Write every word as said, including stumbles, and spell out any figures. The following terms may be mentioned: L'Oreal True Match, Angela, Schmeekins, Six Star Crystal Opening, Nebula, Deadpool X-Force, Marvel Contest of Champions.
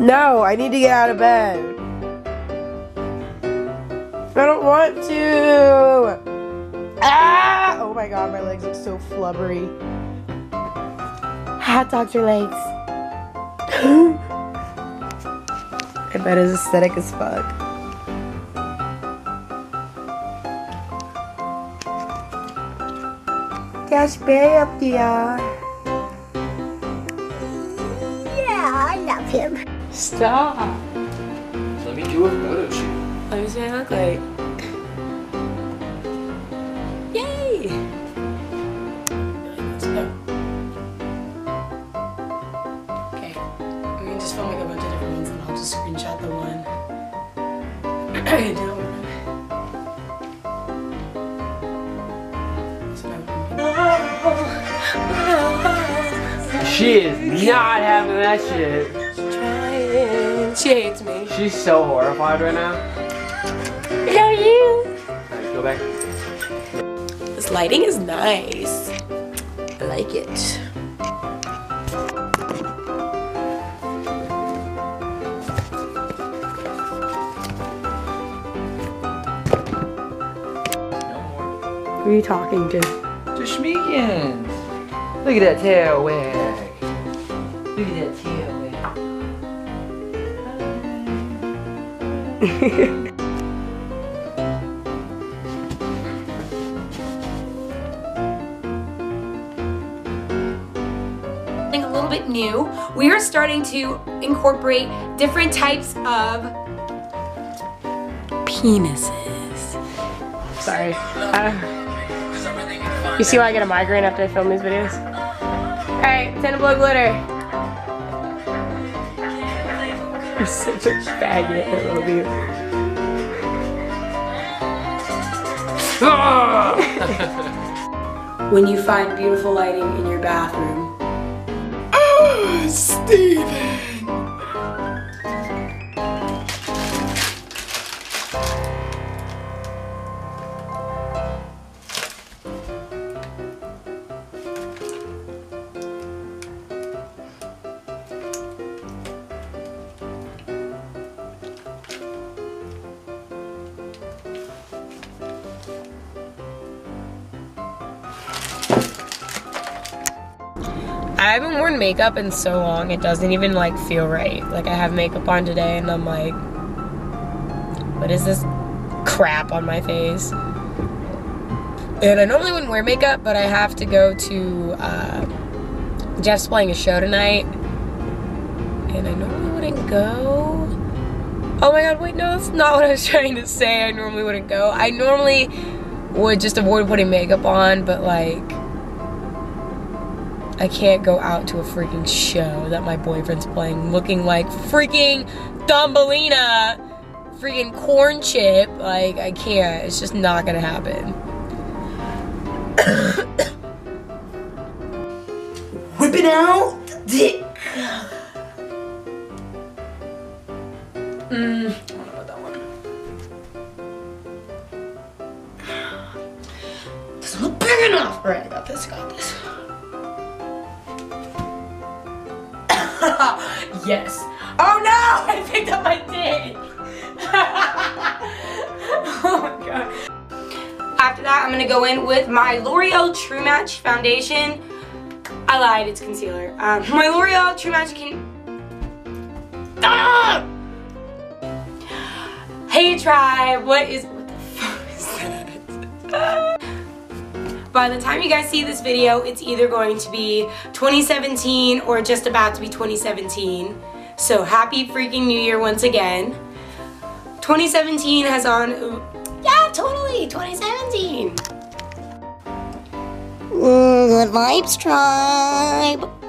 No, I need to get out of bed. I don't want to. Ah! Oh my god, my legs look so flubbery. Hot dog your legs. I bet it's aesthetic as fuck. That's very up there. Yeah, I love him. Stop. Let me do a photo shoot. What does my look like? Yay! No. Okay. We can just film like a bunch of different ones and I'll just screenshot the one. I don't. She is not having that shit. She hates me. She's so horrified right now. I love you. Alright, go back. This lighting is nice. I like it. Who are you talking to? To Schmeekins. Look at that tail wag. Look at that tail wag. Something a little bit new, we are starting to incorporate different types of penises. Sorry. Uh, you see why I get a migraine after I film these videos? Alright, ten to blow glitter. You're such a faggot, I love you. Ah! When you find beautiful lighting in your bathroom. Oh, Steven! I haven't worn makeup in so long, it doesn't even like feel right. Like I have makeup on today and I'm like, what is this crap on my face? And I normally wouldn't wear makeup, but I have to go to, uh, Jeff's playing a show tonight. And I normally wouldn't go. Oh my god, wait, no, that's not what I was trying to say. I normally wouldn't go. I normally would just avoid putting makeup on, but like, I can't go out to a freaking show that my boyfriend's playing looking like freaking Thumbelina, freaking corn chip. Like, I can't. It's just not gonna happen. Whipping out the dick. Mm. I don't know about that one. This is not big enough. Alright, I got this, I got this. Yes. Oh no! I picked up my dick! Oh my god. After that, I'm gonna go in with my L'Oreal True Match foundation. I lied, it's concealer. Um, my L'Oreal True Match can. Ah! Hey tribe, what is. What the fuck is that? By the time you guys see this video, it's either going to be twenty seventeen or just about to be twenty seventeen. So happy freaking New Year once again. twenty seventeen has on, yeah, totally. Yay! twenty seventeen! Good vibes, tribe!